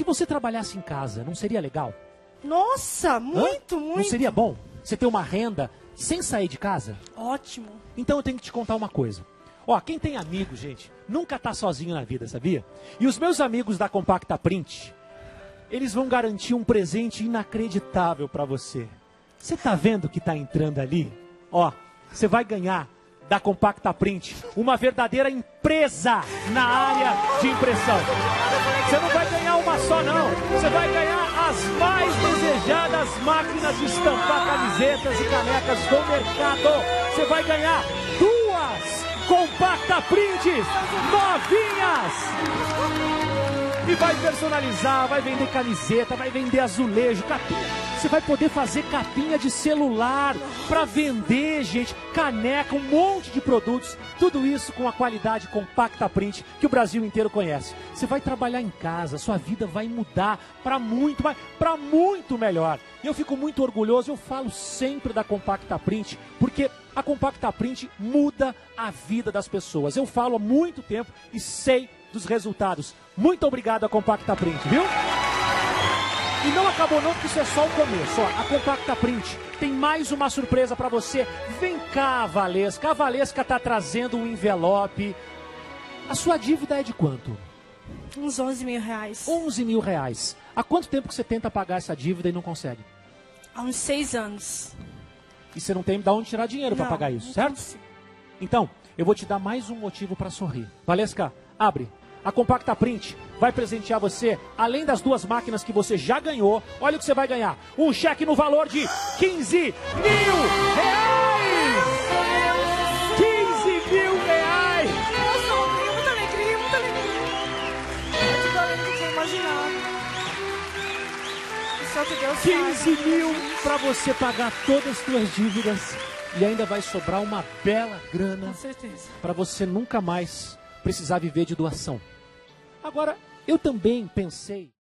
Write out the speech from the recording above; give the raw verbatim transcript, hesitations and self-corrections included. se você trabalhasse em casa, não seria legal? Nossa, muito, Hã? muito. Não seria bom você ter uma renda sem sair de casa? Ótimo. Então eu tenho que te contar uma coisa. Ó, quem tem amigo, gente, nunca tá sozinho na vida, sabia? E os meus amigos da Compacta Print, eles vão garantir um presente inacreditável pra você. Você tá vendo que tá entrando ali? Ó, você vai ganhar da Compacta Print uma verdadeira empresa na área de impressão. Você não vai ganhar uma só, não. Você vai ganhar as mais desejadas máquinas de estampar camisetas e canecas do mercado. Você vai ganhar duas Compacta Prints novinhas. E vai personalizar, vai vender camiseta, vai vender azulejo, capinha. Você vai poder fazer capinha de celular para vender, gente, caneca, um monte de produtos. Tudo isso com a qualidade Compacta Print que o Brasil inteiro conhece. Você vai trabalhar em casa, sua vida vai mudar para muito, para muito melhor. Eu fico muito orgulhoso, eu falo sempre da Compacta Print, porque a Compacta Print muda a vida das pessoas. Eu falo há muito tempo e sei dos resultados. Muito obrigado à Compacta Print, viu? E não acabou não, porque isso é só o começo. Ó, a Compacta Print tem mais uma surpresa pra você. Vem cá, Valesca. A Valesca tá trazendo um envelope. A sua dívida é de quanto? Uns onze mil reais. onze mil reais. Há quanto tempo que você tenta pagar essa dívida e não consegue? Há uns seis anos. E você não tem de onde tirar dinheiro não, pra pagar isso, certo? Consigo. Então, eu vou te dar mais um motivo pra sorrir. Valesca, abre. A Compacta Print vai presentear você, além das duas máquinas que você já ganhou, olha o que você vai ganhar. Um cheque no valor de quinze mil reais! quinze mil reais! Eu sou muita alegria, muita alegria. Eu não imaginar. Só que Deus sabe. quinze mil pra você pagar todas as suas dívidas e ainda vai sobrar uma bela grana. Com certeza. Pra você nunca mais precisar viver de doação. Agora, eu também pensei...